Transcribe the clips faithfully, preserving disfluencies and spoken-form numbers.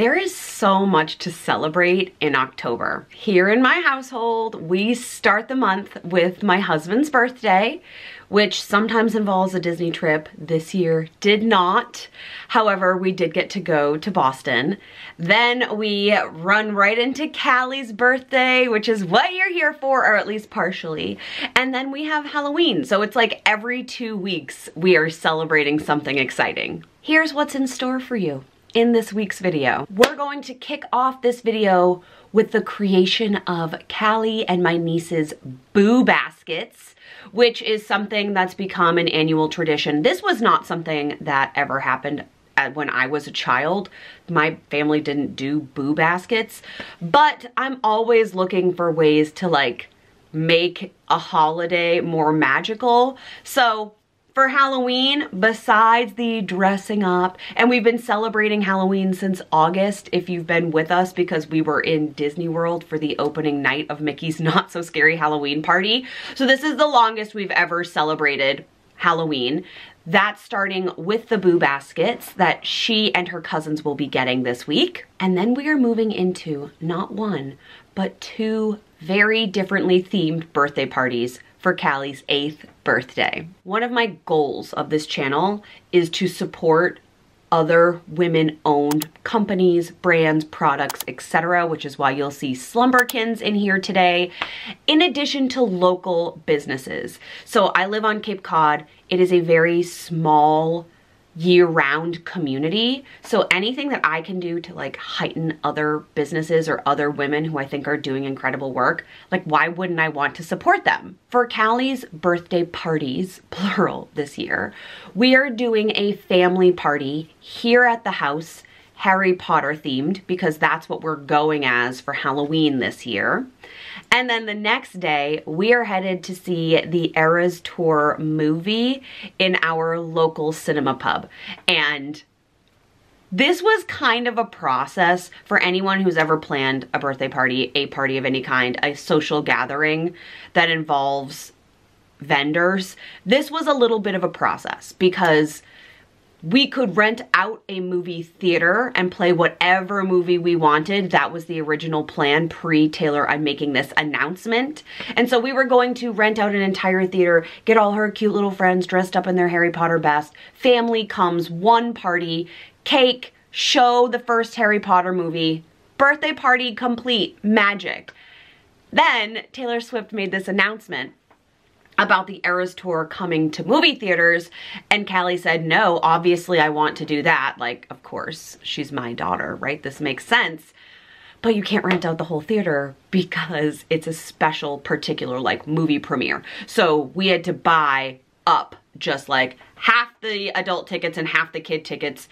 There is so much to celebrate in October. Here in my household, we start the month with my husband's birthday, which sometimes involves a Disney trip. This year did not. However, we did get to go to Boston. Then we run right into Callie's birthday, which is what you're here for, or at least partially. And then we have Halloween. So it's like every two weeks we are celebrating something exciting. Here's what's in store for you in this week's video. We're going to kick off this video with the creation of Callie and my niece's boo baskets, which is something that's become an annual tradition. This was not something that ever happened when I was a child. My family didn't do boo baskets, but I'm always looking for ways to like make a holiday more magical. So for Halloween, besides the dressing up, and we've been celebrating Halloween since August if you've been with us, because we were in Disney World for the opening night of Mickey's Not So Scary Halloween Party. So this is the longest we've ever celebrated Halloween. That's starting with the boo baskets that she and her cousins will be getting this week. And then we are moving into not one, but two very differently themed birthday parties for Callie's eighth birthday. One of my goals of this channel is to support other women-owned companies, brands, products, et cetera, which is why you'll see Slumberkins in here today, in addition to local businesses. So I live on Cape Cod. It is a very small year-round community. So anything that I can do to like heighten other businesses or other women who I think are doing incredible work, like why wouldn't I want to support them? For Callie's birthday parties, plural this year, we are doing a family party here at the house, Harry Potter themed, because that's what we're going as for Halloween this year. And then the next day, we are headed to see the Eras Tour movie in our local cinema pub. And this was kind of a process for anyone who's ever planned a birthday party, a party of any kind, a social gathering that involves vendors. This was a little bit of a process because we could rent out a movie theater and play whatever movie we wanted. That was the original plan pre-Taylor, I'm making this announcement. And so we were going to rent out an entire theater, get all her cute little friends dressed up in their Harry Potter best. Family comes, one party, cake, show the first Harry Potter movie, birthday party complete, magic. Then Taylor Swift made this announcement about the Eras Tour coming to movie theaters, and Callie said, no, obviously I want to do that. Like, of course, she's my daughter, right? This makes sense. But you can't rent out the whole theater because it's a special particular like movie premiere. So we had to buy up just like half the adult tickets and half the kid tickets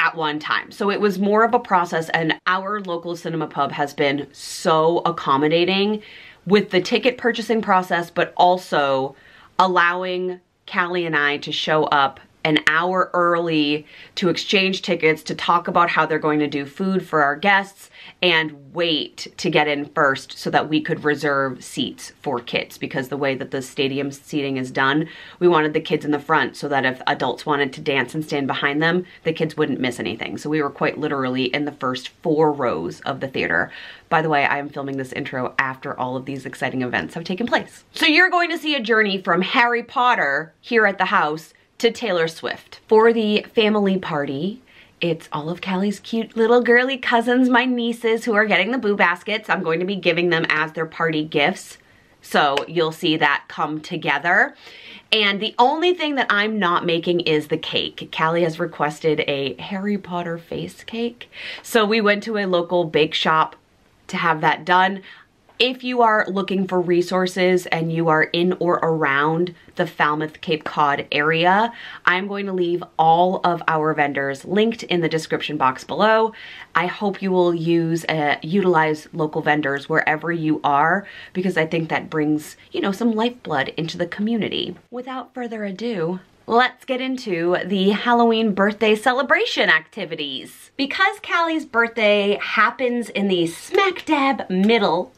at one time. So it was more of a process, and our local cinema pub has been so accommodating with the ticket purchasing process, but also allowing Callie and I to show up an hour early to exchange tickets, to talk about how they're going to do food for our guests, and wait to get in first so that we could reserve seats for kids, because the way that the stadium seating is done, we wanted the kids in the front so that if adults wanted to dance and stand behind them, the kids wouldn't miss anything. So we were quite literally in the first four rows of the theater. By the way, I am filming this intro after all of these exciting events have taken place. So you're going to see a journey from Harry Potter here at the house to Taylor Swift. For the family party, it's all of Callie's cute little girly cousins, my nieces, who are getting the boo baskets. I'm going to be giving them as their party gifts. So you'll see that come together. And the only thing that I'm not making is the cake. Callie has requested a Harry Potter face cake. So we went to a local bake shop to have that done. If you are looking for resources and you are in or around the Falmouth, Cape Cod area, I'm going to leave all of our vendors linked in the description box below. I hope you will use, uh, utilize local vendors wherever you are, because I think that brings, you know, some lifeblood into the community. Without further ado, let's get into the Halloween birthday celebration activities. Because Callie's birthday happens in the smack dab middle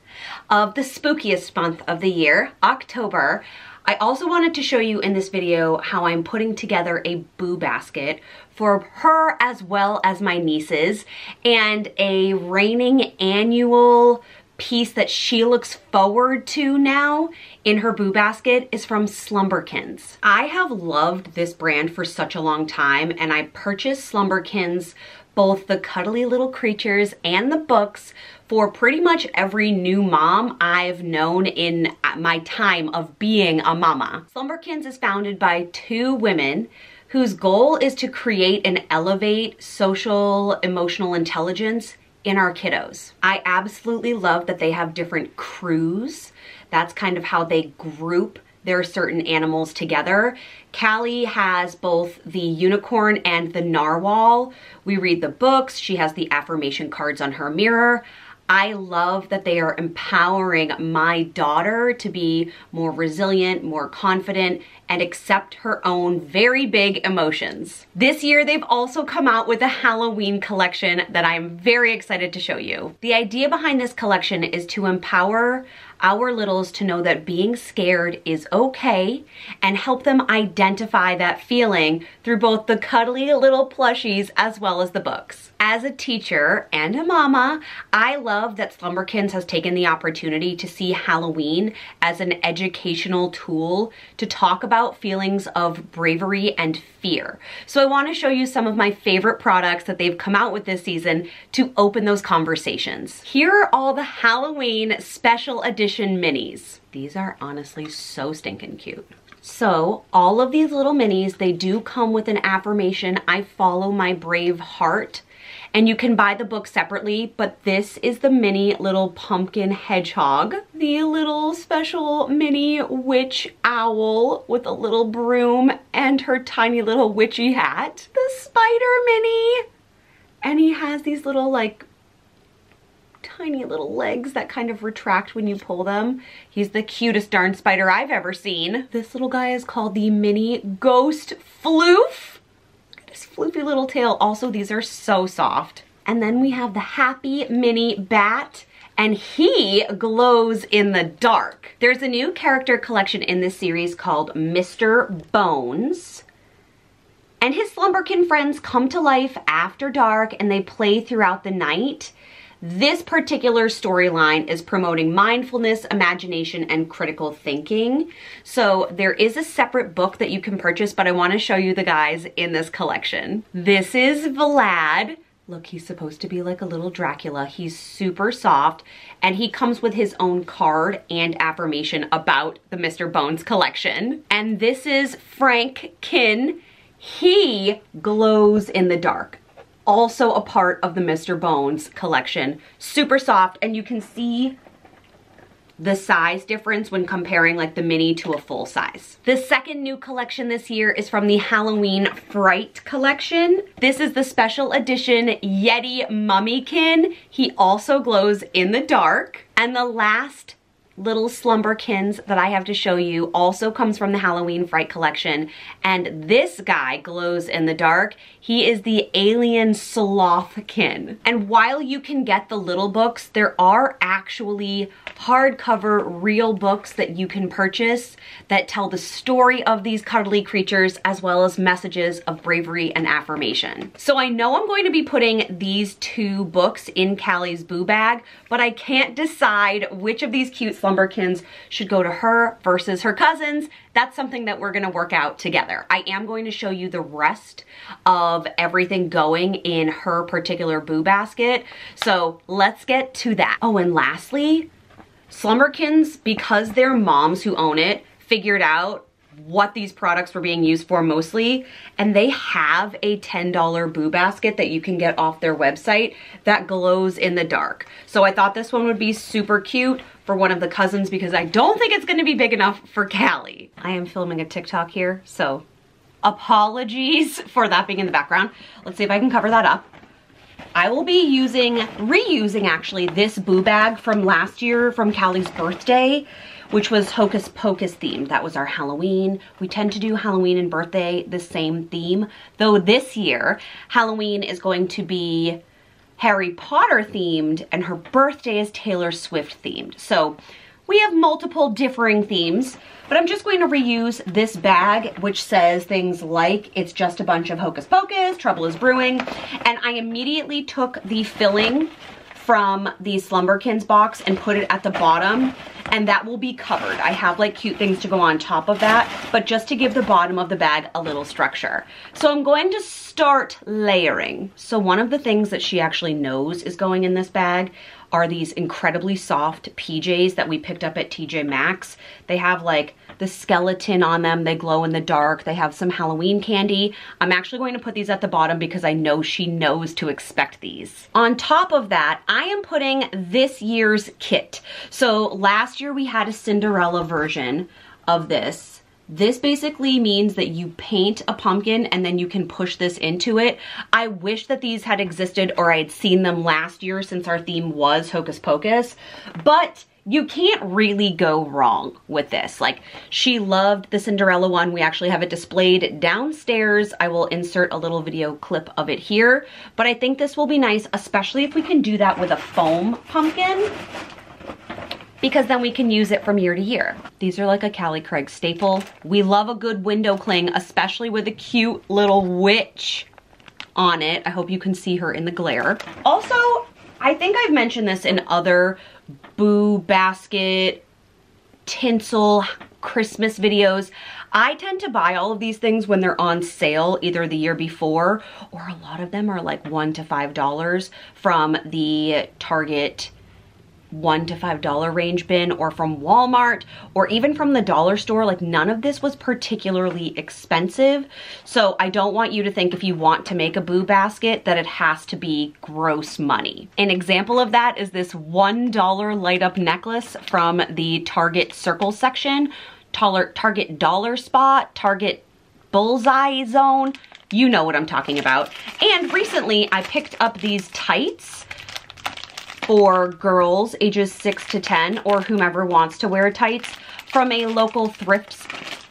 of the spookiest month of the year, October, I also wanted to show you in this video how I'm putting together a boo basket for her as well as my nieces, and a reigning annual piece that she looks forward to now in her boo basket is from Slumberkins. I have loved this brand for such a long time, and I purchased Slumberkins, both the cuddly little creatures and the books, for pretty much every new mom I've known in my time of being a mama. Slumberkins is founded by two women whose goal is to create and elevate social, emotional intelligence in our kiddos. I absolutely love that they have different crews. That's kind of how they group their certain animals together. Callie has both the unicorn and the narwhal. We read the books. She has the affirmation cards on her mirror. I love that they are empowering my daughter to be more resilient, more confident, and accept her own very big emotions. This year, they've also come out with a Halloween collection that I'm very excited to show you. The idea behind this collection is to empower our littles to know that being scared is okay, and help them identify that feeling through both the cuddly little plushies as well as the books. As a teacher and a mama, I love that Slumberkins has taken the opportunity to see Halloween as an educational tool to talk about feelings of bravery and fear. So I want to show you some of my favorite products that they've come out with this season to open those conversations. Here are all the Halloween special edition minis. These are honestly so stinking cute. So all of these little minis, they do come with an affirmation, I follow my brave heart, and you can buy the book separately, but this is the mini little pumpkin hedgehog, the little special mini witch owl with a little broom and her tiny little witchy hat, the spider mini, and he has these little like tiny little legs that kind of retract when you pull them. He's the cutest darn spider I've ever seen. This little guy is called the mini ghost floof. Look at his floofy little tail. Also, these are so soft. And then we have the happy mini bat, and he glows in the dark. There's a new character collection in this series called Mister Bones. And his Slumberkin friends come to life after dark, and they play throughout the night. This particular storyline is promoting mindfulness, imagination, and critical thinking. So there is a separate book that you can purchase, but I want to show you the guys in this collection. This is Vlad. Look, he's supposed to be like a little Dracula. He's super soft, and he comes with his own card and affirmation about the Mister Bones collection. And this is Frank Kin. He glows in the dark. Also a part of the Mister Bones collection. Super soft, and you can see the size difference when comparing like the mini to a full size. The second new collection this year is from the Halloween Fright collection. This is the special edition Yeti Mummykin. He also glows in the dark. And the last little Slumberkins that I have to show you also comes from the Halloween Fright collection, and this guy glows in the dark. He is the alien Slothkin. And while you can get the little books, there are actually hardcover real books that you can purchase that tell the story of these cuddly creatures as well as messages of bravery and affirmation. So I know I'm going to be putting these two books in Callie's boo bag, but I can't decide which of these cute Slumberkins should go to her versus her cousins. That's something that we're gonna work out together. I am going to show you the rest of everything going in her particular boo basket. So let's get to that. Oh, and lastly, Slumberkins, because they're moms who own it, figured out what these products were being used for mostly, and they have a ten dollar boo basket that you can get off their website that glows in the dark. So I thought this one would be super cute for one of the cousins, because I don't think it's gonna be big enough for Callie. I am filming a TikTok here, so apologies for that being in the background. Let's see if I can cover that up. I will be using, reusing actually, this boo bag from last year from Callie's birthday, which was Hocus Pocus themed. That was our Halloween. We tend to do Halloween and birthday the same theme, though this year Halloween is going to be Harry Potter themed and her birthday is Taylor Swift themed. So we have multiple differing themes, but I'm just going to reuse this bag, which says things like, it's just a bunch of hocus pocus, trouble is brewing. And I immediately took the filling from the Slumberkins box and put it at the bottom, and that will be covered. I have like cute things to go on top of that, but just to give the bottom of the bag a little structure. So I'm going to start layering. So one of the things that she actually knows is going in this bag are these incredibly soft P Js that we picked up at T J Maxx. They have like the skeleton on them, they glow in the dark, they have some Halloween candy. I'm actually going to put these at the bottom because I know she knows to expect these. On top of that, I am putting this year's kit. So last year we had a Cinderella version of this. This basically means that you paint a pumpkin and then you can push this into it. I wish that these had existed or I had seen them last year since our theme was Hocus Pocus, but you can't really go wrong with this. Like, she loved the Cinderella one. We actually have it displayed downstairs. I will insert a little video clip of it here, but I think this will be nice, especially if we can do that with a foam pumpkin, because then we can use it from year to year. These are like a Callie Craig staple. We love a good window cling, especially with a cute little witch on it. I hope you can see her in the glare. Also, I think I've mentioned this in other boo basket, tinsel, Christmas videos. I tend to buy all of these things when they're on sale, either the year before, or a lot of them are like one to five dollars from the Target one to five dollar range bin, or from Walmart, or even from the dollar store. Like, none of this was particularly expensive, so I don't want you to think if you want to make a boo basket that it has to be gross money. An example of that is this one dollar light up necklace from the Target circle section, Target dollar spot, Target bullseye zone, you know what I'm talking about. And recently I picked up these tights for girls ages six to ten, or whomever wants to wear tights, from a local thrift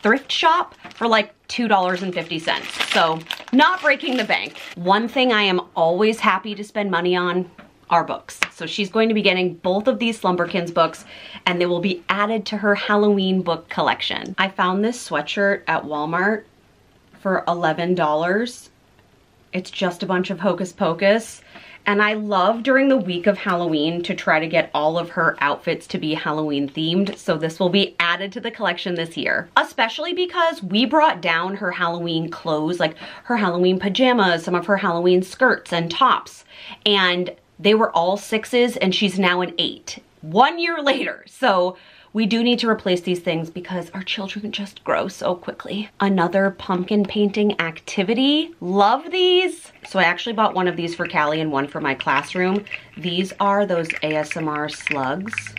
thrift shop for like two dollars and fifty cents. So not breaking the bank. One thing I am always happy to spend money on are books. So she's going to be getting both of these Slumberkins books, and they will be added to her Halloween book collection. I found this sweatshirt at Walmart for eleven dollars. It's just a bunch of hocus pocus. And I love during the week of Halloween to try to get all of her outfits to be Halloween themed. So this will be added to the collection this year, especially because we brought down her Halloween clothes, like her Halloween pajamas, some of her Halloween skirts and tops, and they were all sixes, and she's now an eight, one year later. So we do need to replace these things because our children just grow so quickly. Another pumpkin painting activity. Love these. So I actually bought one of these for Callie and one for my classroom. These are those A S M R slugs.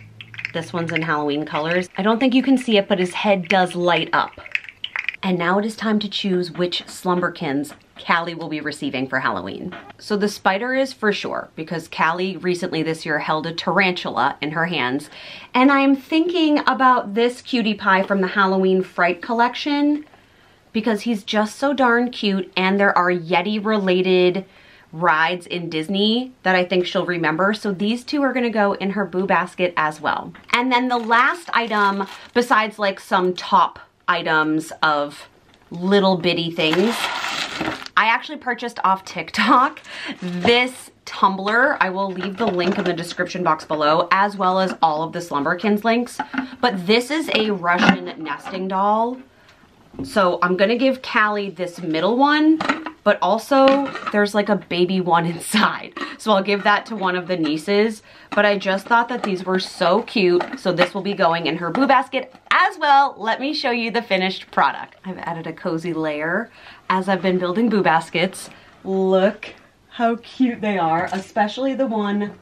This one's in Halloween colors. I don't think you can see it, but his head does light up. And now it is time to choose which Slumberkins Callie will be receiving for Halloween. So the spider is for sure, because Callie recently this year held a tarantula in her hands. And I'm thinking about this cutie pie from the Halloween Fright collection because he's just so darn cute, and there are Yeti related rides in Disney that I think she'll remember. So these two are gonna go in her boo basket as well. And then the last item, besides like some top items of little bitty things, I actually purchased off TikTok this tumbler. I will leave the link in the description box below, as well as all of the Slumberkins links. But this is a Russian nesting doll. So I'm gonna give Callie this middle one, but also there's like a baby one inside. So I'll give that to one of the nieces. But I just thought that these were so cute. So this will be going in her boo basket as well. Let me show you the finished product. I've added a cozy layer as I've been building boo baskets. Look how cute they are, especially the one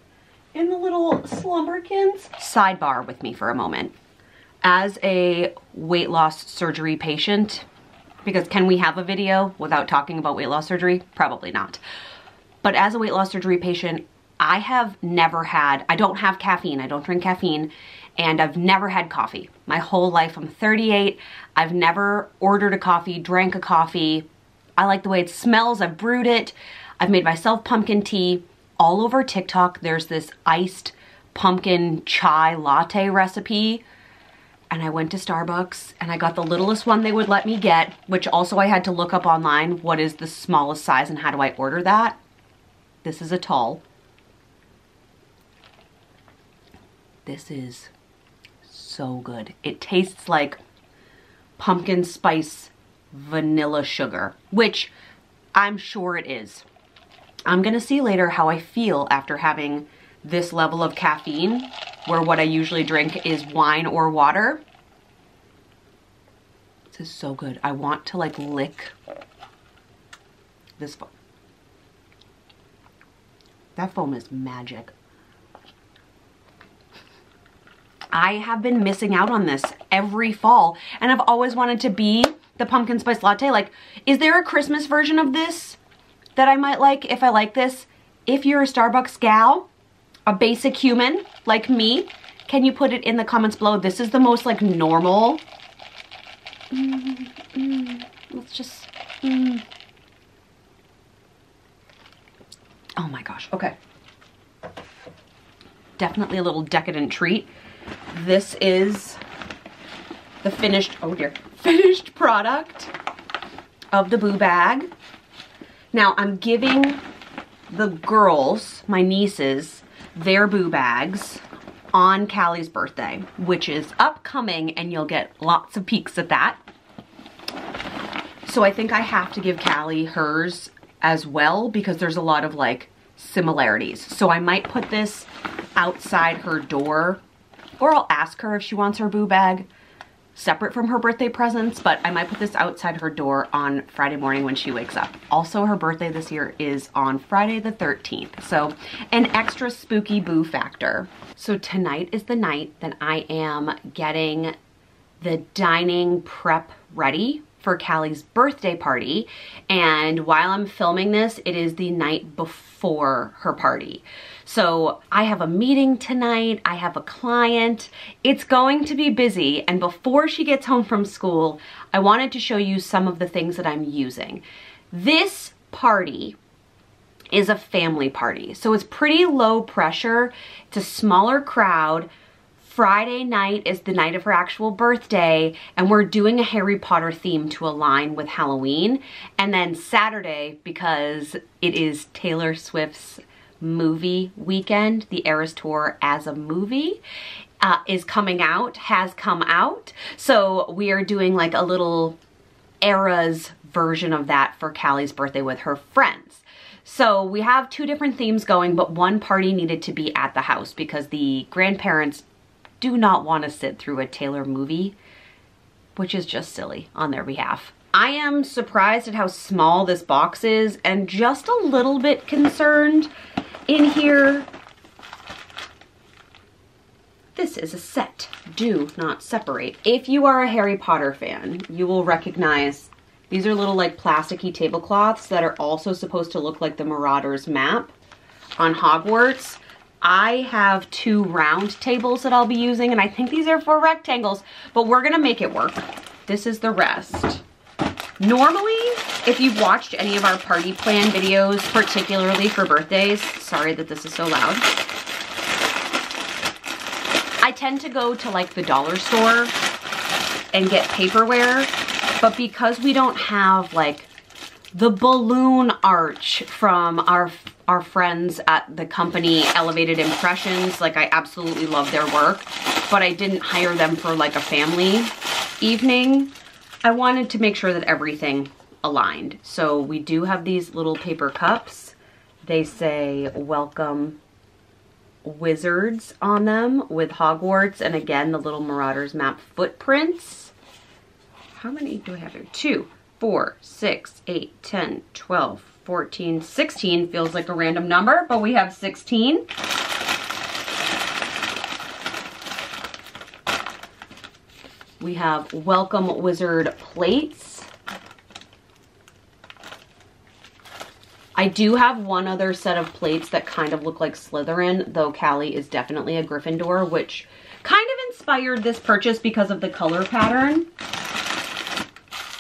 in the little Slumberkins. Sidebar with me for a moment. As a weight loss surgery patient, because can we have a video without talking about weight loss surgery? Probably not. But as a weight loss surgery patient, I have never had, I don't have caffeine, I don't drink caffeine, and I've never had coffee. My whole life, I'm thirty-eight, I've never ordered a coffee, drank a coffee. I like the way it smells, I've brewed it, I've made myself pumpkin tea. All over TikTok, there's this iced pumpkin chai latte recipe. And I went to Starbucks and I got the littlest one they would let me get, which also I had to look up online, what is the smallest size and how do I order that? This is a tall. This is so good. It tastes like pumpkin spice vanilla sugar, which I'm sure it is. I'm gonna see later how I feel after having this level of caffeine, where what I usually drink is wine or water. This is so good. I want to like lick this foam. That foam is magic. I have been missing out on this every fall, and I've always wanted to be the pumpkin spice latte. Like, is there a Christmas version of this that I might like if I like this? If you're a Starbucks gal, a basic human like me, can you put it in the comments below? This is the most like normal. Mm, mm, let's just, mm. Oh my gosh, okay. Definitely a little decadent treat. This is the finished, oh dear, finished product of the Boo Bag. Now I'm giving the girls, my nieces, their Boo Bags on Callie's birthday, which is upcoming, and you'll get lots of peeks at that. So I think I have to give Callie hers as well because there's a lot of like similarities. So I might put this outside her door, or I'll ask her if she wants her Boo Bag separate from her birthday presents, but I might put this outside her door on Friday morning when she wakes up. Also, her birthday this year is on Friday the thirteenth, so an extra spooky boo factor. So tonight is the night that I am getting the dining prep ready for Callie's birthday party, and while I'm filming this, it is the night before her party. So I have a meeting tonight, I have a client, it's going to be busy, and before she gets home from school, I wanted to show you some of the things that I'm using. This party is a family party, so it's pretty low pressure, it's a smaller crowd. Friday night is the night of her actual birthday, and we're doing a Harry Potter theme to align with Halloween. And then Saturday, because it is Taylor Swift's movie weekend, the Eras Tour as a movie uh, is coming out, has come out. So we are doing like a little Eras version of that for Callie's birthday with her friends. So we have two different themes going, but one party needed to be at the house because the grandparents do not want to sit through a Taylor movie, which is just silly on their behalf. I am surprised at how small this box is and just a little bit concerned. In here, this is a set, do not separate. If you are a Harry Potter fan, you will recognize these are little like plasticky tablecloths that are also supposed to look like the Marauder's Map on Hogwarts. I have two round tables that I'll be using, and I think these are for rectangles, but we're gonna make it work. This is the rest. Normally, if you've watched any of our party plan videos, particularly for birthdays, sorry that this is so loud, I tend to go to like the dollar store and get paperware, but because we don't have like the balloon arch from our our friends at the company Elevated Impressions, like I absolutely love their work, but I didn't hire them for like a family evening. I wanted to make sure that everything aligned. So we do have these little paper cups. They say welcome wizards on them with Hogwarts, and again, the little Marauder's Map footprints. How many do I have here? Two, four, six, eight, ten, twelve, fourteen, sixteen feels like a random number, but we have sixteen. We have Welcome Wizard plates. I do have one other set of plates that kind of look like Slytherin, though Callie is definitely a Gryffindor, which kind of inspired this purchase because of the color pattern.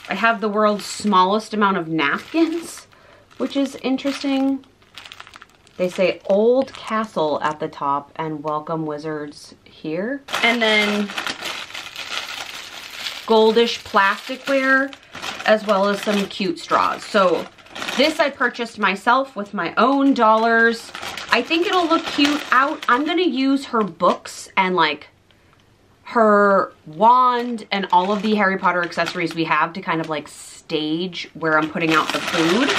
I have the world's smallest amount of napkins, which is interesting. They say Old Castle at the top and Welcome Wizards here. And then goldish plasticware as well as some cute straws. So this I purchased myself with my own dollars. I think it'll look cute out. I'm gonna use her books and like her wand and all of the Harry Potter accessories we have to kind of like stage where I'm putting out the food.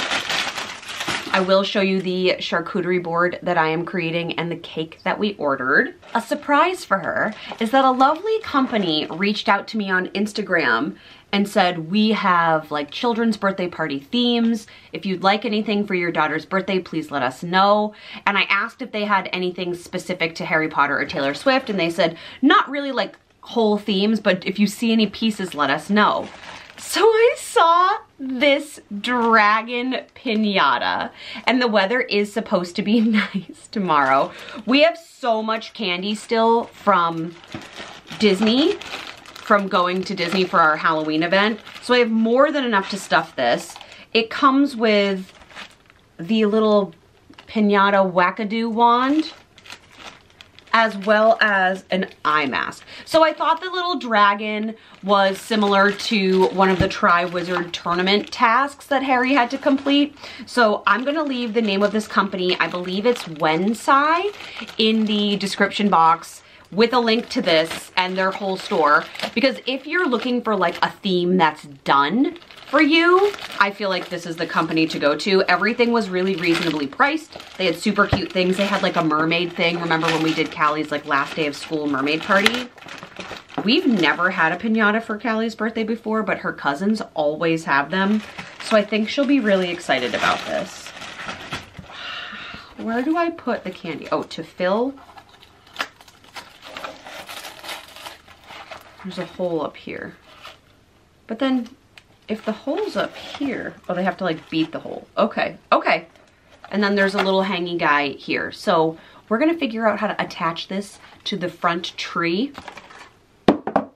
I will show you the charcuterie board that I am creating and the cake that we ordered. A surprise for her is that a lovely company reached out to me on Instagram and said, we have like children's birthday party themes. If you'd like anything for your daughter's birthday, please let us know. And I asked if they had anything specific to Harry Potter or Taylor Swift, and they said, not really like whole themes, but if you see any pieces, let us know. So I saw this dragon pinata, and the weather is supposed to be nice tomorrow. We have so much candy still from Disney, from going to Disney for our Halloween event. So I have more than enough to stuff this. It comes with the little pinata wackadoo wand, as well as an eye mask. So I thought the little dragon was similar to one of the Triwizard Tournament tasks that Harry had to complete. So I'm gonna leave the name of this company, I believe it's Wernsai, in the description box with a link to this and their whole store. Because if you're looking for like a theme that's done for you, I feel like this is the company to go to. Everything was really reasonably priced. They had super cute things. They had like a mermaid thing. Remember when we did Callie's like last day of school mermaid party? We've never had a piñata for Callie's birthday before, but her cousins always have them. So I think she'll be really excited about this. Where do I put the candy? Oh, to fill. There's a hole up here. But then, if the hole's up here, oh, they have to like beat the hole. Okay, okay. And then there's a little hanging guy here. So we're gonna figure out how to attach this to the front tree.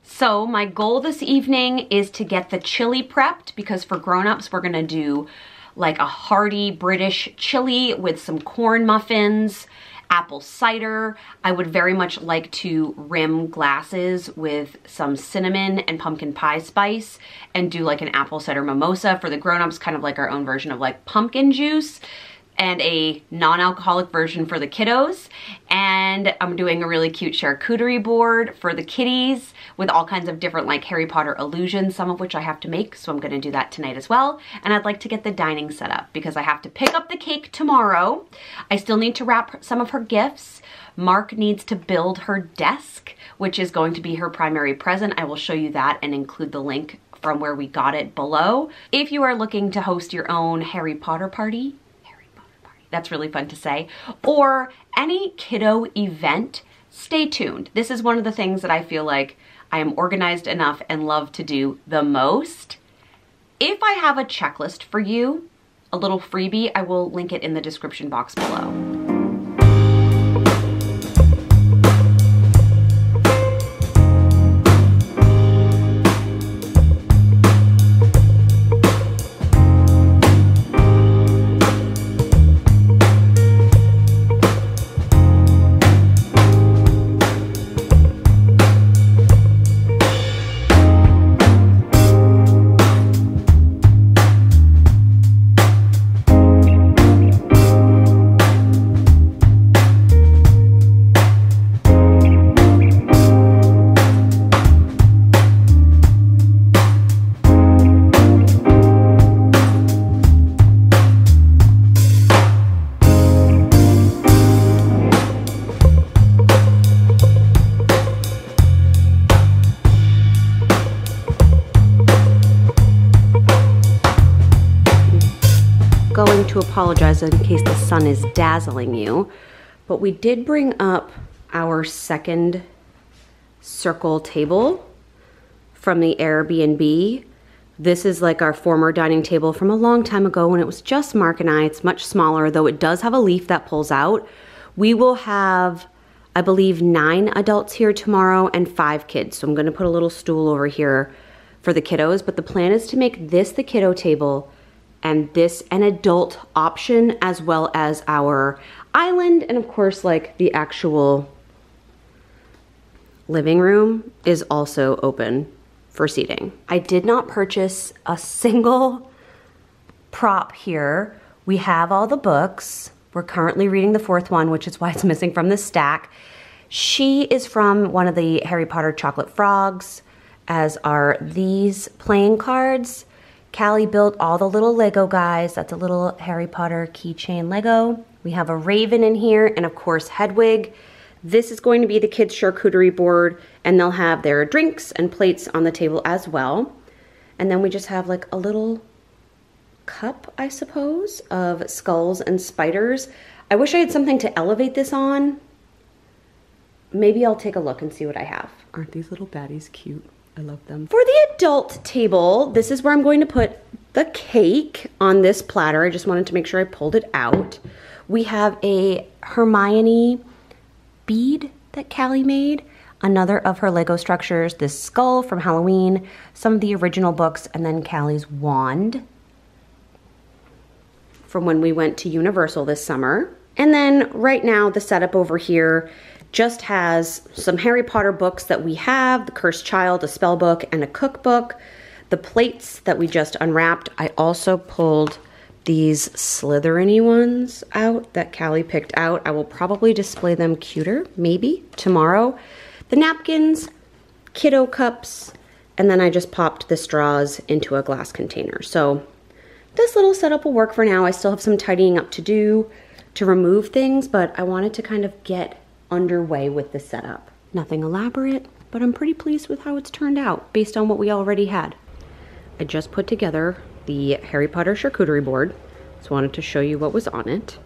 So my goal this evening is to get the chili prepped, because for grown-ups, we're gonna do like a hearty British chili with some corn muffins, apple cider. I would very much like to rim glasses with some cinnamon and pumpkin pie spice and do like an apple cider mimosa for the grown-ups, kind of like our own version of like pumpkin juice, and a non-alcoholic version for the kiddos. And I'm doing a really cute charcuterie board for the kitties with all kinds of different like Harry Potter illusions, some of which I have to make, so I'm gonna do that tonight as well. And I'd like to get the dining set up because I have to pick up the cake tomorrow. I still need to wrap some of her gifts. Mark needs to build her desk, which is going to be her primary present. I will show you that and include the link from where we got it below. If you are looking to host your own Harry Potter party, that's really fun to say, or any kiddo event, stay tuned. This is one of the things that I feel like I am organized enough and love to do the most. If I have a checklist for you, a little freebie, I will link it in the description box below. To apologize in case the sun is dazzling you, but we did bring up our second circle table from the Airbnb. This is like our former dining table from a long time ago when it was just Mark and I. It's much smaller, though it does have a leaf that pulls out. We will have, I believe, nine adults here tomorrow and five kids. So I'm going to put a little stool over here for the kiddos, but the plan is to make this the kiddo table and this an adult option, as well as our island, and of course, like, the actual living room is also open for seating. I did not purchase a single prop here. We have all the books. We're currently reading the fourth one, which is why it's missing from the stack. She is from one of the Harry Potter chocolate frogs, as are these playing cards. Callie built all the little Lego guys. That's a little Harry Potter keychain Lego. We have a raven in here, and of course Hedwig. This is going to be the kids' charcuterie board, and they'll have their drinks and plates on the table as well. And then we just have like a little cup, I suppose, of skulls and spiders. I wish I had something to elevate this on. Maybe I'll take a look and see what I have. Aren't these little baddies cute? I love them. For the adult table, this is where I'm going to put the cake on this platter. I just wanted to make sure I pulled it out. We have a Hermione bead that Callie made, another of her Lego structures, this skull from Halloween, some of the original books, and then Callie's wand from when we went to Universal this summer. And then right now the setup over here just has some Harry Potter books that we have, the Cursed Child, a spell book, and a cookbook. The plates that we just unwrapped. I also pulled these Slytherin-y ones out that Callie picked out. I will probably display them cuter, maybe, tomorrow. The napkins, kiddo cups, and then I just popped the straws into a glass container. So this little setup will work for now. I still have some tidying up to do to remove things, but I wanted to kind of get underway with the setup. Nothing elaborate, but I'm pretty pleased with how it's turned out based on what we already had. I just put together the Harry Potter charcuterie board, so wanted to show you what was on it.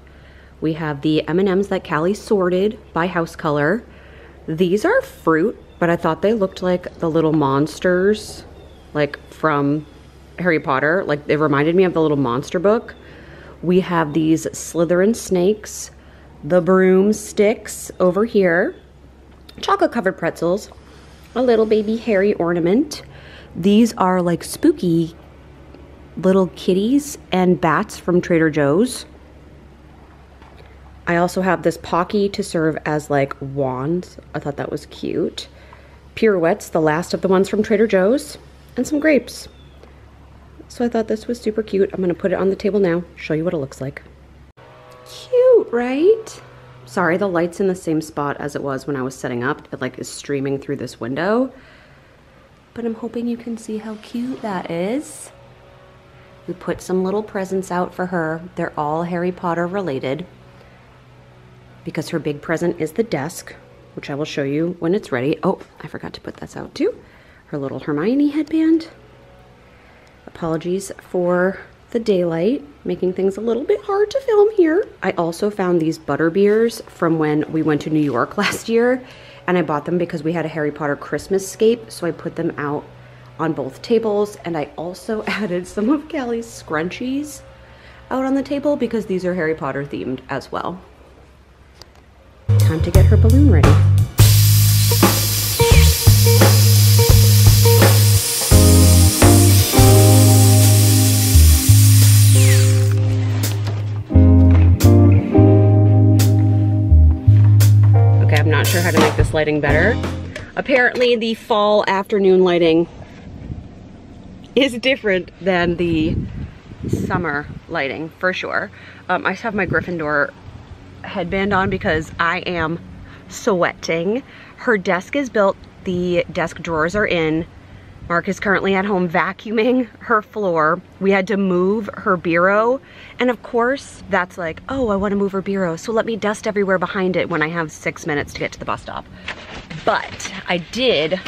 We have the M and M's that Callie sorted by house color. These are fruit, but I thought they looked like the little monsters, like from Harry Potter. Like, they reminded me of the little monster book. We have these Slytherin snakes, the broomsticks over here, chocolate covered pretzels, a little baby Harry ornament. These are like spooky little kitties and bats from Trader Joe's. I also have this Pocky to serve as like wands. I thought that was cute. Pirouettes, the last of the ones from Trader Joe's, and some grapes. So I thought this was super cute. I'm gonna put it on the table now, show you what it looks like. Cute, right? Sorry, the light's in the same spot as it was when I was setting up. It like is streaming through this window. But I'm hoping you can see how cute that is. We put some little presents out for her. They're all Harry Potter related because her big present is the desk, which I will show you when it's ready. Oh, I forgot to put this out too. Her little Hermione headband. Apologies for the daylight, making things a little bit hard to film here. I also found these butterbeers from when we went to New York last year, and I bought them because we had a Harry Potter Christmas scape, so I put them out on both tables, and I also added some of Callie's scrunchies out on the table because these are Harry Potter themed as well. Time to get her balloon ready. How to make this lighting better. Apparently the fall afternoon lighting is different than the summer lighting for sure. Um, I just have my Gryffindor headband on because I am sweating. Her desk is built, the desk drawers are in. Mark is currently at home vacuuming her floor. We had to move her bureau. And of course, that's like, oh, I want to move her bureau, so let me dust everywhere behind it when I have six minutes to get to the bus stop. But I did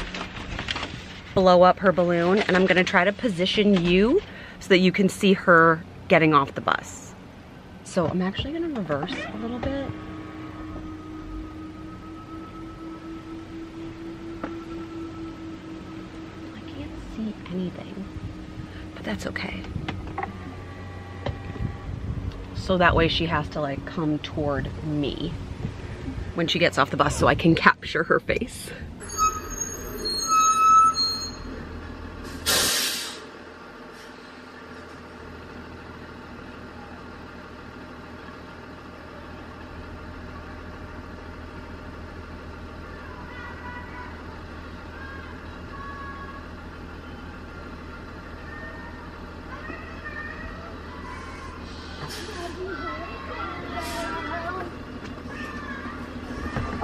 blow up her balloon, and I'm going to try to position you so that you can see her getting off the bus. So I'm actually going to reverse a little bit. Anything, but that's okay. So that way she has to like come toward me when she gets off the bus so I can capture her face.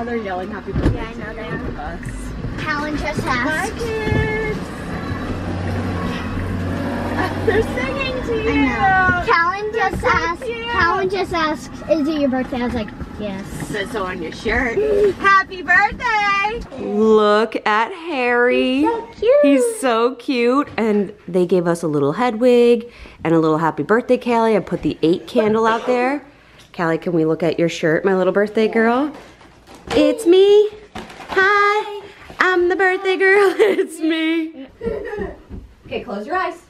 Oh, they're yelling happy birthday. Yeah, I know they are. Us. Helen just asked. Hi, kids. They're singing to you. I know. Callan just so asked. Callan just asked, "Is it your birthday?" I was like, "Yes." Says so on your shirt. Happy birthday! Look at Harry. He's so cute. He's so cute. And they gave us a little Hedwig and a little Happy Birthday, Callie. I put the eight candle out there. Callie, can we look at your shirt, my little birthday girl? It's me. Hi, I'm the birthday girl. It's me. Okay, close your eyes.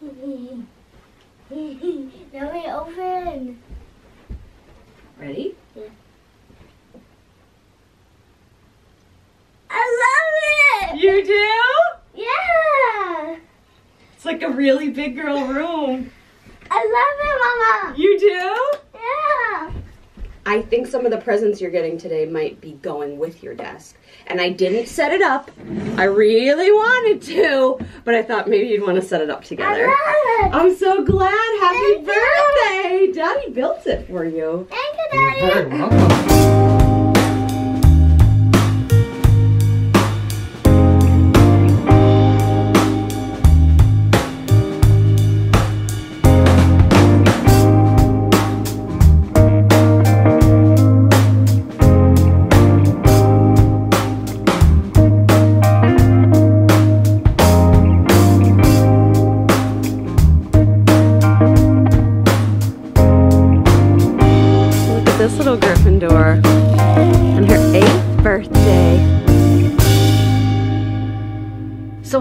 Now we open. Ready? Yeah. I love it! You do? Yeah! It's like a really big girl room. I love it, Mama! You do? Yeah! I think some of the presents you're getting today might be going with your desk. And I didn't set it up. I really wanted to, but I thought maybe you'd want to set it up together. I love it. I'm so glad. Happy Thank birthday. You. Daddy built it for you. Thank you, Daddy. You're very welcome.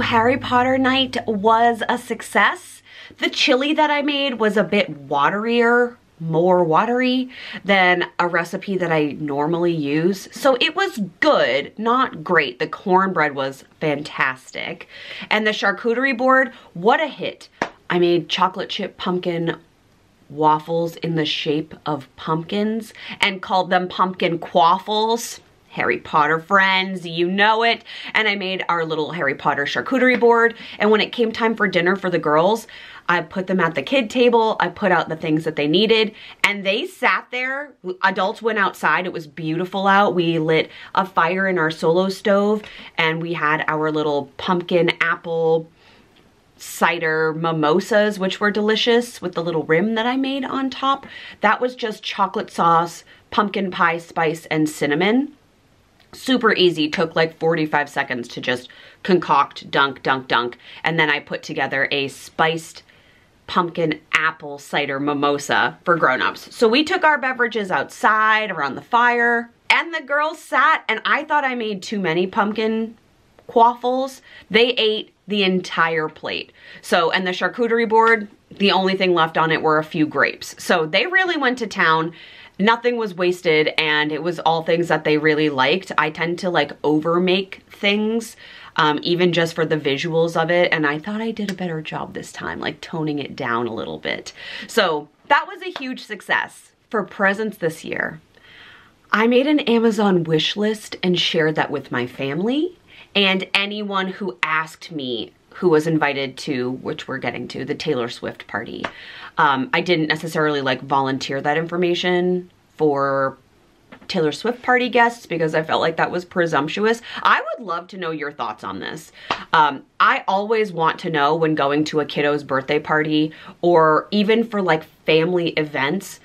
Harry Potter night was a success. The chili that I made was a bit waterier, more watery than a recipe that I normally use. So it was good, not great. The cornbread was fantastic. And the charcuterie board, what a hit. I made chocolate chip pumpkin waffles in the shape of pumpkins and called them pumpkin quaffles. Harry Potter friends, you know it. And I made our little Harry Potter charcuterie board. And when it came time for dinner for the girls, I put them at the kid table. I put out the things that they needed and they sat there. Adults went outside. It was beautiful out. We lit a fire in our solo stove and we had our little pumpkin apple cider mimosas, which were delicious with the little rim that I made on top. That was just chocolate sauce, pumpkin pie spice, and cinnamon. Super easy, took like forty-five seconds to just concoct, dunk, dunk, dunk. And then I put together a spiced pumpkin apple cider mimosa for grown-ups. So we took our beverages outside around the fire and the girls sat and I thought I made too many pumpkin quaffles. They ate the entire plate. So, and the charcuterie board, the only thing left on it were a few grapes. So they really went to town. Nothing was wasted and it was all things that they really liked. I tend to like overmake things, um, even just for the visuals of it. And I thought I did a better job this time, like toning it down a little bit. So that was a huge success. For presents this year, I made an Amazon wish list and shared that with my family and anyone who asked me who was invited to, which we're getting to, the Taylor Swift party. Um, I didn't necessarily like volunteer that information for Taylor Swift party guests because I felt like that was presumptuous. I would love to know your thoughts on this. Um, I always want to know when going to a kiddo's birthday party or even for like family events,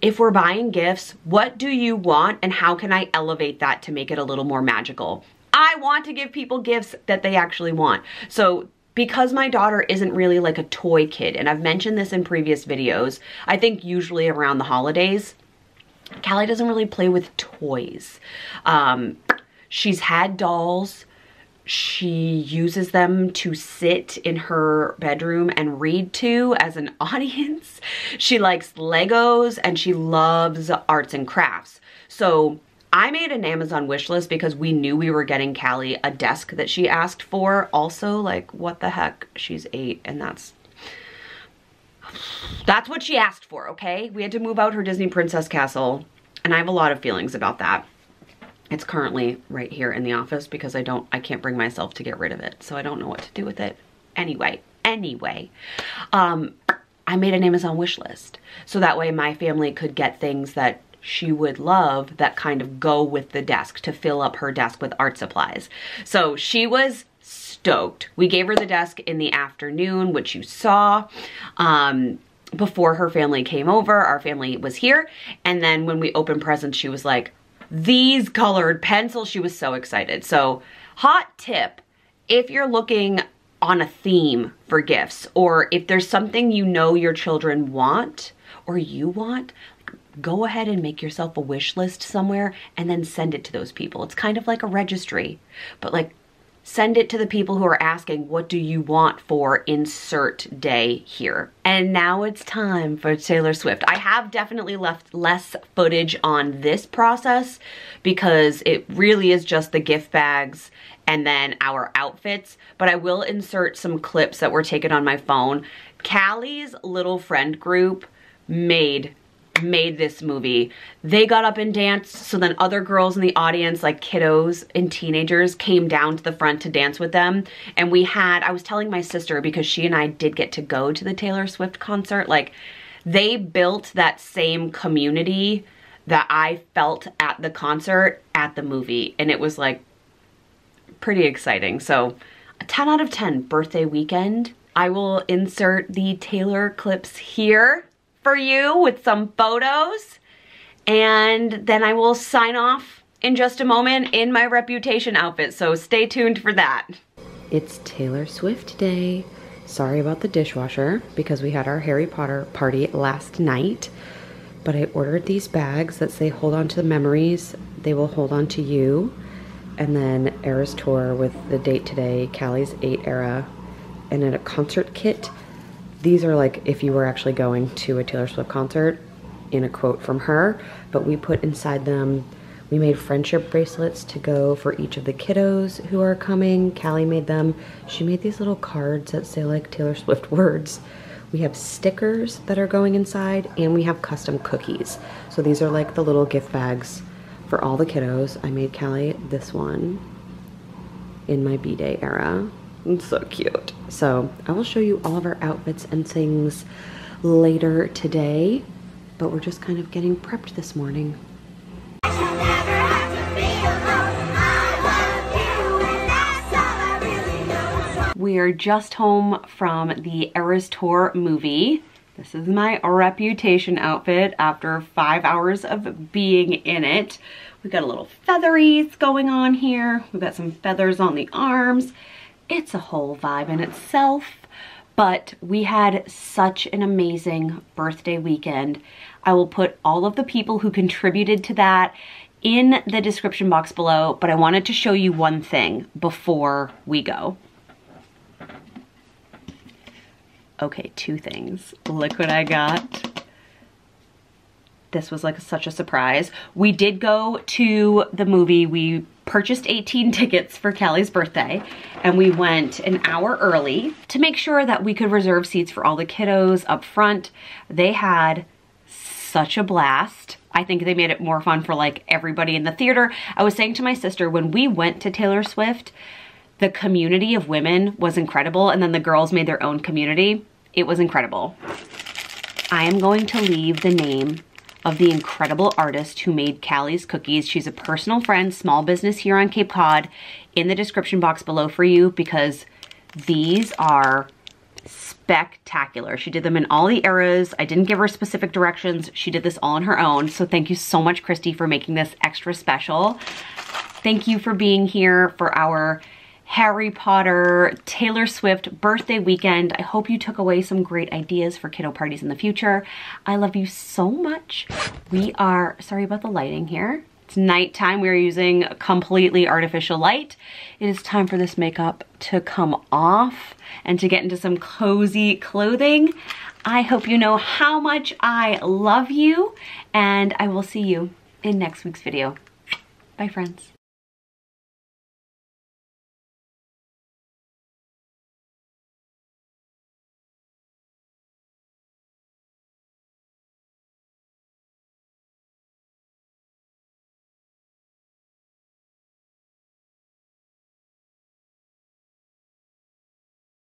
if we're buying gifts, what do you want and how can I elevate that to make it a little more magical? I want to give people gifts that they actually want. So because my daughter isn't really like a toy kid, and I've mentioned this in previous videos, I think usually around the holidays, Callie doesn't really play with toys. Um, she's had dolls. She uses them to sit in her bedroom and read to as an audience. She likes Legos and she loves arts and crafts. So I made an Amazon wish list because we knew we were getting Callie a desk that she asked for. Also, like, what the heck? She's eight and that's, that's what she asked for, okay? We had to move out her Disney Princess Castle and I have a lot of feelings about that. It's currently right here in the office because I don't, I can't bring myself to get rid of it. So I don't know what to do with it. Anyway, anyway. Um, I made an Amazon wish list so that way my family could get things that she would love that kind of go with the desk, to fill up her desk with art supplies. So she was stoked. We gave her the desk in the afternoon, which you saw, um, before her family came over. Our family was here. And then when we opened presents, she was like, these colored pencils. She was so excited. So hot tip, if you're looking on a theme for gifts, or if there's something you know your children want or you want, go ahead and make yourself a wish list somewhere and then send it to those people. It's kind of like a registry, but like send it to the people who are asking, what do you want for insert day here? And now it's time for Taylor Swift. I have definitely left less footage on this process because it really is just the gift bags and then our outfits, but I will insert some clips that were taken on my phone. Callie's little friend group made made this movie. They got up and danced, so then other girls in the audience, like kiddos and teenagers, came down to the front to dance with them. And we had, I was telling my sister, because she and I did get to go to the Taylor Swift concert, like they built that same community that I felt at the concert, at the movie. And it was like pretty exciting. So a ten out of ten birthday weekend. I will insert the Taylor clips here for you with some photos, and then I will sign off in just a moment in my Reputation outfit, so stay tuned for that. It's Taylor Swift Day. Sorry about the dishwasher because we had our Harry Potter party last night, but I ordered these bags that say hold on to the memories, they will hold on to you, and then Eras Tour with the date today, Callie's eight era, and then a concert kit. These are like if you were actually going to a Taylor Swift concert, in a quote from her, but we put inside them, we made friendship bracelets to go for each of the kiddos who are coming. Callie made them. She made these little cards that say like Taylor Swift words. We have stickers that are going inside, and we have custom cookies. So these are like the little gift bags for all the kiddos. I made Callie this one in my B-Day era. It's so cute. So I will show you all of our outfits and things later today, but we're just kind of getting prepped this morning. We are just home from the Eras Tour movie. This is my Reputation outfit after five hours of being in it. We've got a little featheries going on here. We've got some feathers on the arms. It's a whole vibe in itself, but we had such an amazing birthday weekend. I will put all of the people who contributed to that in the description box below, but I wanted to show you one thing before we go. Okay, two things. Look what I got. This was like such a surprise. We did go to the movie. We purchased eighteen tickets for Callie's birthday, and we went an hour early to make sure that we could reserve seats for all the kiddos up front. They had such a blast. I think they made it more fun for like everybody in the theater. I was saying to my sister, when we went to Taylor Swift, the community of women was incredible, and then the girls made their own community. It was incredible. I am going to leave the name of the incredible artist who made Callie's cookies. She's a personal friend, small business here on Cape Cod, in the description box below for you, because these are spectacular. She did them in all the eras. I didn't give her specific directions. She did this all on her own. So thank you so much, Christy, for making this extra special. Thank you for being here for our Harry Potter, Taylor Swift birthday weekend. I hope you took away some great ideas for kiddo parties in the future. I love you so much. We are, sorry about the lighting here. It's nighttime, we're using completely artificial light. It is time for this makeup to come off and to get into some cozy clothing. I hope you know how much I love you, and I will see you in next week's video. Bye, friends.